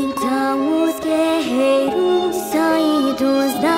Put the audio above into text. Então os guerreiros saídos da